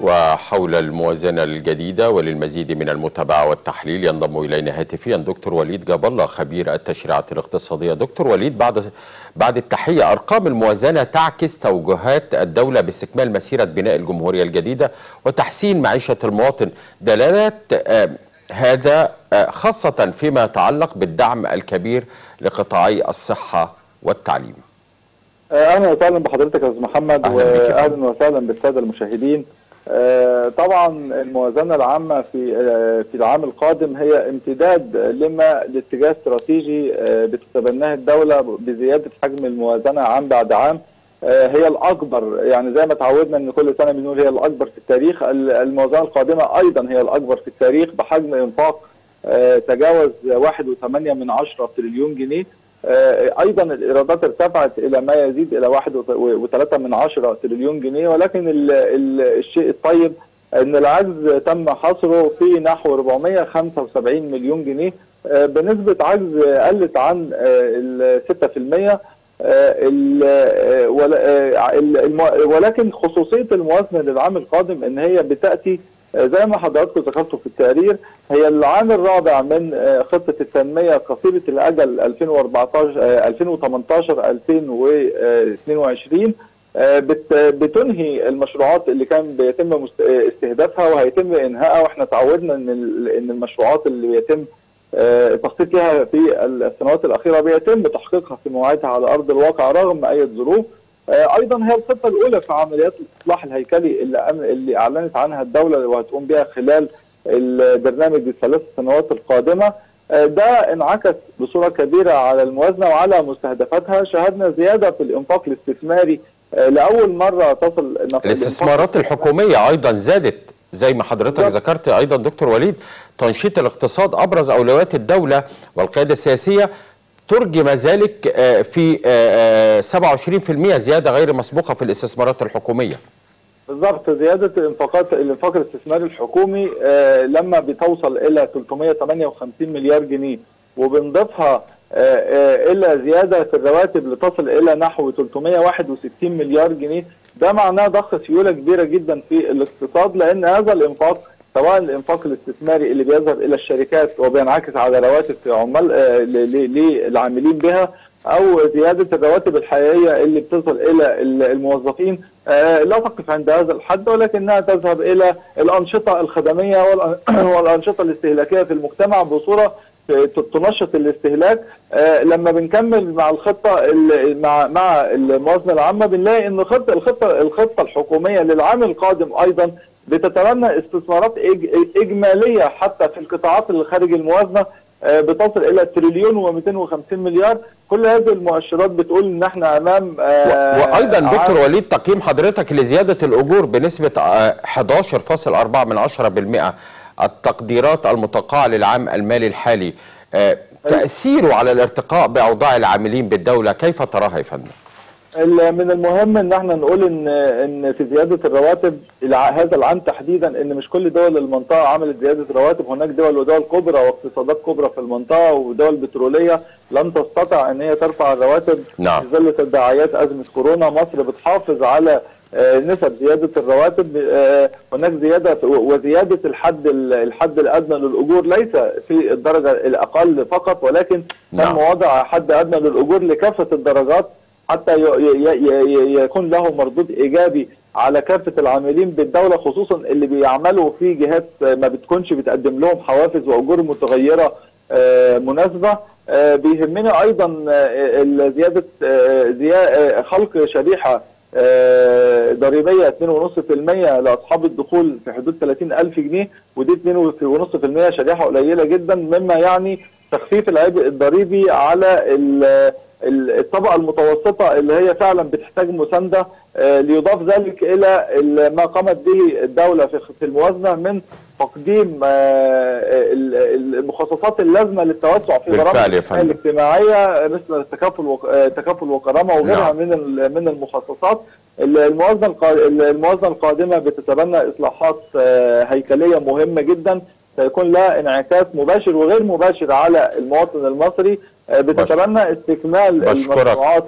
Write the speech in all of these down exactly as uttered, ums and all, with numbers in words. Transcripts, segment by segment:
وحول الموازنة الجديدة. وللمزيد من المتابعة والتحليل ينضم إلينا هاتفيا دكتور وليد جاب الله خبير التشريعات الاقتصادية. دكتور وليد، بعد بعد التحية، أرقام الموازنة تعكس توجهات الدولة باستكمال مسيرة بناء الجمهورية الجديدة وتحسين معيشة المواطن. دلالات هذا خاصة فيما يتعلق بالدعم الكبير لقطاعي الصحة والتعليم. أهلا وسهلا بحضرتك يا أستاذ محمد، وأهلا وسهلا بالسادة المشاهدين. طبعا الموازنة العامة في في العام القادم هي امتداد لما لاتجاه استراتيجي بتتبناه الدولة بزيادة حجم الموازنة عام بعد عام. هي الأكبر، يعني زي ما تعودنا إن كل سنة بنقول هي الأكبر في التاريخ. الموازنة القادمة أيضا هي الأكبر في التاريخ بحجم إنفاق تجاوز واحد فاصلة ثمانية تريليون جنيه. ايضا الايرادات ارتفعت الى ما يزيد الى واحد فاصلة ثلاثة تريليون جنيه، ولكن ال ال الشيء الطيب ان العجز تم حصره في نحو أربعمائة وخمسة وسبعين مليون جنيه بنسبه عجز قلت عن ستة في المئة. ولكن خصوصيه الموازنه للعام القادم ان هي بتاتي زي ما حضراتكم ذكرتوا في التقرير، هي العام الرابع من خطه التنميه قصيره الاجل ألفين وأربعة عشر ألفين وثمانية عشر ألفين واثنين وعشرين بتنهي المشروعات اللي كان بيتم استهدافها وهيتم انهائها. واحنا تعودنا ان ان المشروعات اللي بيتم التخطيط لها في السنوات الاخيره بيتم تحقيقها في مواعيدها على ارض الواقع رغم اي ظروف. ايضا هي الخطه الاولى في عمليات الاصلاح الهيكلي اللي اعلنت عنها الدوله وهتقوم بها خلال البرنامج الثلاث سنوات القادمه. ده انعكس بصوره كبيره على الموازنه وعلى مستهدفاتها. شهدنا زياده في الانفاق الاستثماري لاول مره تصل الاستثمارات الحكوميه ايضا زادت زي ما حضرتك ذكرت. ايضا دكتور وليد، تنشيط الاقتصاد ابرز اولويات الدوله والقياده السياسيه، ترجم ذلك في سبعة وعشرين في المئة زيادة غير مسبوقة في الاستثمارات الحكومية. بالضبط، زيادة الانفاقات الانفاق الاستثماري الحكومي لما بتوصل إلى ثلاثمائة وثمانية وخمسين مليار جنيه وبنضيفها إلى زيادة في الرواتب لتصل إلى نحو ثلاثمائة وواحد وستين مليار جنيه، ده معناه ضخ سيولة كبيرة جدا في الاقتصاد. لأن هذا الانفاق سواء الانفاق الاستثماري اللي بيذهب الى الشركات وبينعكس على رواتب عمال للعاملين بها، او زياده الرواتب الحقيقيه اللي بتصل الى الموظفين لا تقف عند هذا الحد، ولكنها تذهب الى الانشطه الخدميه والانشطه الاستهلاكيه في المجتمع بصوره تنشط الاستهلاك. لما بنكمل مع الخطه مع مع الموازنه العامه بنلاقي ان الخطه الخطه الخطه الحكوميه للعام القادم ايضا بتتبنى استثمارات اجماليه حتى في القطاعات اللي خارج الموازنه بتصل الى تريليون ومئتين وخمسين مليار. كل هذه المؤشرات بتقول ان احنا امام آه وايضا دكتور وليد، تقييم حضرتك لزياده الاجور بنسبه أحد عشر فاصلة أربعة بالمئة التقديرات المتوقعه للعام المالي الحالي، آه تاثيره على الارتقاء باوضاع العاملين بالدوله كيف تراها يا فندم؟ من المهم ان احنا نقول ان ان في زياده الرواتب هذا العام تحديدا ان مش كل دول المنطقه عملت زياده رواتب. هناك دول ودول كبرى واقتصادات كبرى في المنطقه ودول بتروليه لم تستطع ان هي ترفع الرواتب. نعم. في ظل تداعيات ازمه كورونا مصر بتحافظ على نسب زياده الرواتب. هناك زياده وزياده الحد الحد الادنى للاجور ليس في الدرجه الاقل فقط، ولكن نعم. تم وضع حد ادنى للاجور لكافه الدرجات حتى يكون له مردود ايجابي على كافه العاملين بالدوله، خصوصا اللي بيعملوا في جهات ما بتكونش بتقدم لهم حوافز واجور متغيره مناسبه. بيهمنا ايضا زياده خلق شريحه ضريبيه اثنين فاصلة خمسة بالمئة لاصحاب الدخول في حدود ثلاثين ألف جنيه، ودي اثنين فاصلة خمسة بالمئة شريحه قليله جدا، مما يعني تخفيف العبء الضريبي على الطبقه المتوسطه اللي هي فعلا بتحتاج مسانده. ليضاف ذلك الى ما قامت به الدوله في الموازنه من تقديم المخصصات اللازمه للتوسع في برامج الاجتماعيه مثل التكافل التكافل والكرامه وغيرها من من المخصصات. الموازنه الموازنه القادمه بتتبنى اصلاحات هيكليه مهمه جدا سيكون لها انعكاس مباشر وغير مباشر على المواطن المصري. بتتمنى استكمال المشروعات.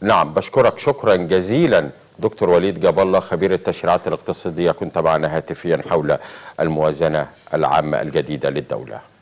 نعم، بشكرك شكرا جزيلا دكتور وليد جاب الله خبير التشريعات الاقتصادية كنت معنا هاتفيا حول الموازنة العامة الجديدة للدولة.